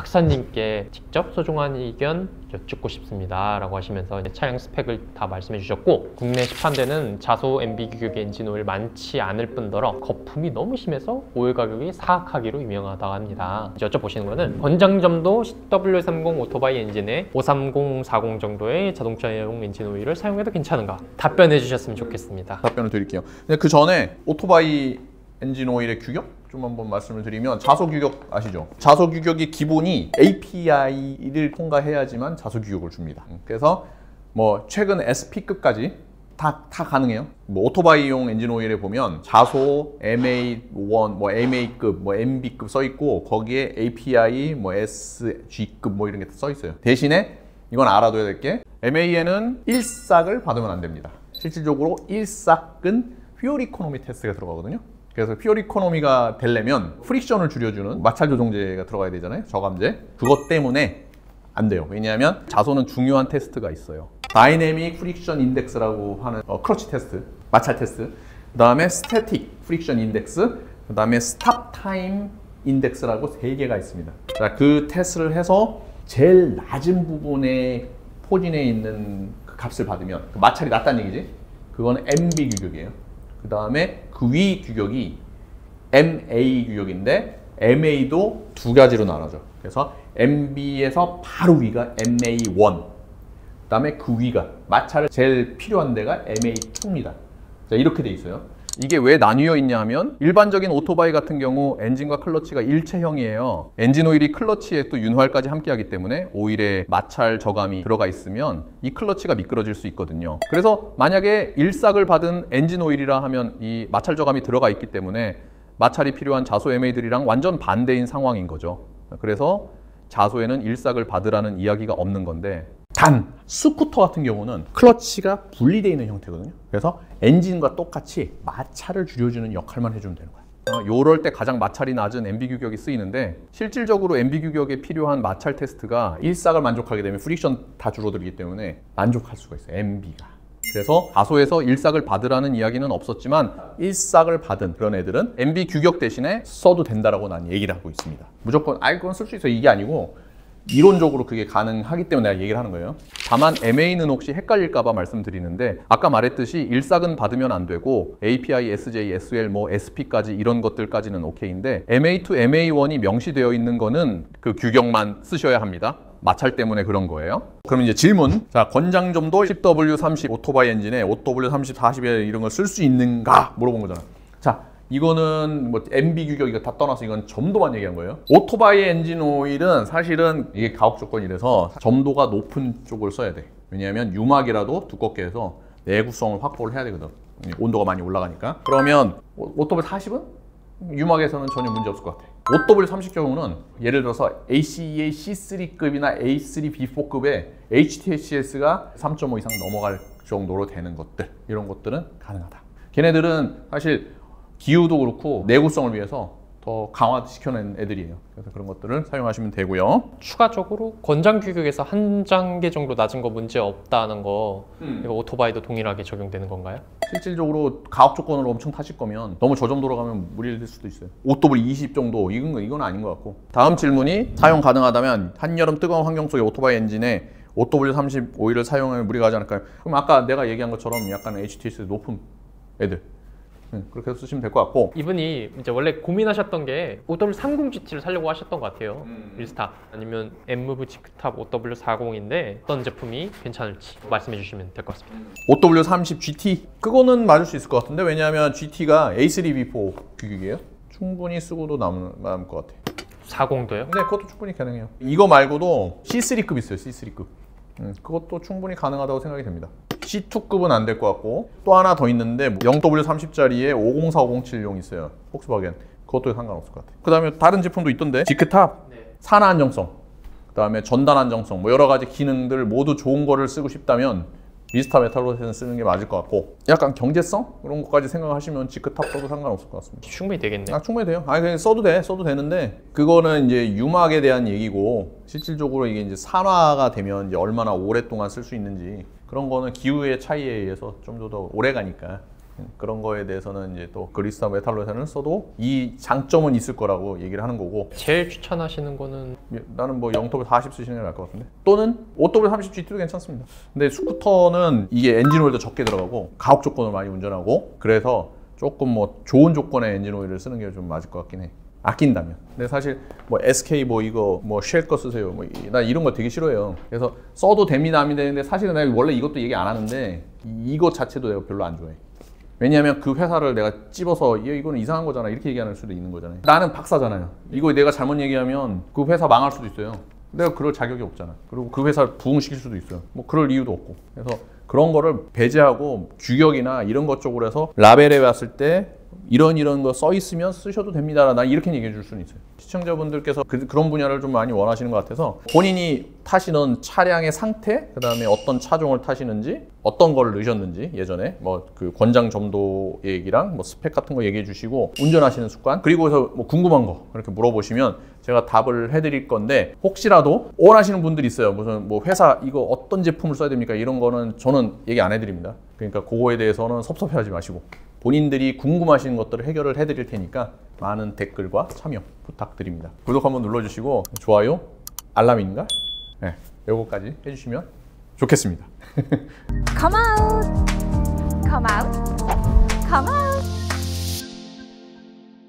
박사님께 직접 소중한 의견 여쭙고 싶습니다 라고 하시면서 차량 스펙을 다 말씀해 주셨고, 국내 시판되는 자소 MB규격의 엔진 오일 많지 않을 뿐더러 거품이 너무 심해서 오일 가격이 사악하기로 유명하다고 합니다. 여쭤보시는 거는 권장점도 W30 오토바이 엔진에 530, 40 정도의 자동차용 엔진 오일을 사용해도 괜찮은가? 답변해 주셨으면 좋겠습니다. 답변을 드릴게요. 근데 그 전에 오토바이 엔진 오일의 규격? 좀 한번 말씀을 드리면, 자소규격 아시죠? 자소규격이 기본이 API를 통과해야지만 자소규격을 줍니다. 그래서 뭐 최근 SP급까지 다 가능해요. 뭐 오토바이용 엔진오일에 보면 자소, MA1, 뭐 MA급, 뭐 MB급 써있고, 거기에 API, 뭐 SG급 뭐 이런 게 써있어요. 대신에 이건 알아둬야 될 게, MA에는 1삭을 받으면 안 됩니다. 실질적으로 1삭은 퓨얼 이코노미 테스트가 들어가거든요. 그래서 퓨얼 이코노미가 되려면 프릭션을 줄여주는 마찰 조정제가 들어가야 되잖아요, 저감제. 그것 때문에 안 돼요. 왜냐하면 자소는 중요한 테스트가 있어요. 다이내믹 프릭션 인덱스라고 하는 크러치 테스트, 마찰 테스트, 그 다음에 스태틱 프릭션 인덱스, 그 다음에 스탑 타임 인덱스라고 3개가 있습니다. 자, 그 테스트를 해서 제일 낮은 부분에 포진해 있는 그 값을 받으면, 그 마찰이 낮다는 얘기지, 그건 MB 규격이에요. 그 다음에 그 위 규격이 MA 규격인데, MA도 2가지로 나눠져. 그래서 MB에서 바로 위가 MA1, 그 다음에 그 위가 마찰을 제일 필요한 데가 MA2입니다. 자, 이렇게 돼 있어요. 이게 왜 나뉘어 있냐 하면, 일반적인 오토바이 같은 경우 엔진과 클러치가 일체형이에요. 엔진 오일이 클러치에 또 윤활까지 함께 하기 때문에 오일에 마찰 저감이 들어가 있으면 이 클러치가 미끄러질 수 있거든요. 그래서 만약에 일삭을 받은 엔진 오일이라 하면 이 마찰 저감이 들어가 있기 때문에 마찰이 필요한 자소 MA들이랑 완전 반대인 상황인 거죠. 그래서 자소에는 일삭을 받으라는 이야기가 없는 건데, 단 스쿠터 같은 경우는 클러치가 분리되어 있는 형태거든요. 그래서 엔진과 똑같이 마찰을 줄여주는 역할만 해주면 되는 거예요. 요럴 때 가장 마찰이 낮은 MB 규격이 쓰이는데, 실질적으로 MB 규격에 필요한 마찰 테스트가 일삭을 만족하게 되면 프릭션 다 줄어들기 때문에 만족할 수가 있어요, MB가. 그래서 자소에서 일삭을 받으라는 이야기는 없었지만, 일삭을 받은 그런 애들은 MB 규격 대신에 써도 된다라고 난 얘기를 하고 있습니다. 무조건 아이건 쓸 수 있어, 이게 아니고 이론적으로 그게 가능하기 때문에 내가 얘기를 하는 거예요. 다만 MA는 혹시 헷갈릴까봐 말씀드리는데, 아까 말했듯이 일삭은 받으면 안 되고 API, SJ, SL, 뭐 SP까지 이런 것들까지는 오케이인데, MA2, MA1이 명시되어 있는 거는 그 규격만 쓰셔야 합니다. 마찰 때문에 그런 거예요. 그럼 이제 질문. 자, 권장점도 10W30 오토바이 엔진에 5W30, 40에 이런 걸 쓸 수 있는가 물어본 거잖아. 자, 이거는 뭐 MB 규격 이거 다 떠나서 이건 점도만 얘기한 거예요. 오토바이 엔진 오일은 사실은 이게 가혹 조건이라서 점도가 높은 쪽을 써야 돼. 왜냐하면 유막이라도 두껍게 해서 내구성을 확보를 해야 되거든, 온도가 많이 올라가니까. 그러면 OW 40은 유막에서는 전혀 문제 없을 것 같아. OW 30 경우는 예를 들어서 ACEA C3급이나 A3B4급에 HTHS가 3.5 이상 넘어갈 정도로 되는 것들, 이런 것들은 가능하다. 걔네들은 사실 기후도 그렇고 내구성을 위해서 더 강화시켜낸 애들이에요. 그래서 그런 것들을 사용하시면 되고요. 추가적으로 권장 규격에서 한 단계 정도 낮은 거 문제 없다는 거, 이거 오토바이도 동일하게 적용되는 건가요? 실질적으로 가혹 조건으로 엄청 타실 거면 너무 저점도로 가면 무리될 수도 있어요. 5W20 정도 이건 아닌 것 같고. 다음 질문이, 사용 가능하다면 한여름 뜨거운 환경 속의 오토바이 엔진에 5W30 오일을 사용하면 무리가 가지 않을까요? 그럼 아까 내가 얘기한 것처럼 약간 HTS 높은 애들, 그렇게 해서 쓰시면 될 것 같고. 이분이 이제 원래 고민하셨던 게 OW30GT를 사려고 하셨던 것 같아요. 일스타 아니면 엠무브 치크탑 OW40인데 어떤 제품이 괜찮을지 말씀해 주시면 될 것 같습니다. OW30GT? 그거는 맞을 수 있을 것 같은데, 왜냐하면 GT가 A3B4 규격이에요. 충분히 쓰고도 남을 것 같아요. 40도요? 네, 그것도 충분히 가능해요. 이거 말고도 C3급 있어요, C3급. 그것도 충분히 가능하다고 생각이 됩니다. C2급은 안 될 것 같고, 또 하나 더 있는데 0W30짜리에 504507용 있어요, 폭스바겐. 그것도 상관없을 것 같아요. 그 다음에 다른 제품도 있던데, 지크탑, 네. 산화 안정성, 그 다음에 전단 안정성, 뭐 여러 가지 기능들 모두 좋은 거를 쓰고 싶다면 미스타 메탈로테는 쓰는 게 맞을 것 같고, 약간 경제성? 그런 것까지 생각하시면 지크탑 써도 상관없을 것 같습니다. 충분히 되겠네요. 충분히 돼요. 그냥 써도 되는데, 그거는 이제 유막에 대한 얘기고, 실질적으로 이게 이제 산화가 되면 이제 얼마나 오랫동안 쓸 수 있는지, 그런 거는 기후의 차이에 의해서 좀 더 오래 가니까 그런 거에 대해서는 이제 또 그리스나 메탈로에서는 써도 이 장점은 있을 거라고 얘기를 하는 거고, 제일 추천하시는 거는 나는 뭐 0W40 쓰시는 게 나을 것 같은데, 또는 5W30GT도 괜찮습니다. 근데 스쿠터는 이게 엔진오일도 적게 들어가고 가혹 조건을 많이 운전하고, 그래서 조금 뭐 좋은 조건의 엔진오일을 쓰는 게 좀 맞을 것 같긴 해, 아낀다면. 근데 사실 뭐 SK 뭐 이거 뭐 쉘 거 쓰세요, 뭐 나 이런 거 되게 싫어해요. 그래서 써도 됩니다 하면 되는데, 사실은 내가 원래 이것도 얘기 안 하는데 이거 자체도 내가 별로 안 좋아해. 왜냐하면 그 회사를 내가 찝어서 이거는 이상한 거잖아 이렇게 얘기할 수도 있는 거잖아요. 나는 박사잖아요. 이거 내가 잘못 얘기하면 그 회사 망할 수도 있어요. 내가 그럴 자격이 없잖아. 그리고 그 회사를 부흥시킬 수도 있어요. 뭐 그럴 이유도 없고. 그래서 그런 거를 배제하고 규격이나 이런 것 쪽으로 해서 라벨에 왔을 때 이런 거 써 있으면 쓰셔도 됩니다, 난 이렇게 얘기해 줄 수는 있어요. 시청자분들께서 그런 분야를 좀 많이 원하시는 것 같아서, 본인이 타시는 차량의 상태, 그 다음에 어떤 차종을 타시는지, 어떤 걸 넣으셨는지, 예전에 뭐 그 권장 점도 얘기랑 뭐 스펙 같은 거 얘기해 주시고, 운전하시는 습관, 그리고 해서 뭐 궁금한 거 그렇게 물어보시면 제가 답을 해드릴 건데, 혹시라도 원하시는 분들이 있어요. 무슨 뭐 회사 이거 어떤 제품을 써야 됩니까, 이런 거는 저는 얘기 안 해드립니다. 그러니까 그거에 대해서는 섭섭해하지 마시고 본인들이 궁금하신 것들을 해결을 해드릴 테니까 많은 댓글과 참여 부탁드립니다. 구독 한번 눌러주시고 좋아요, 알람인가? 네, 요거까지 해주시면 좋겠습니다. Come out, come out, come out.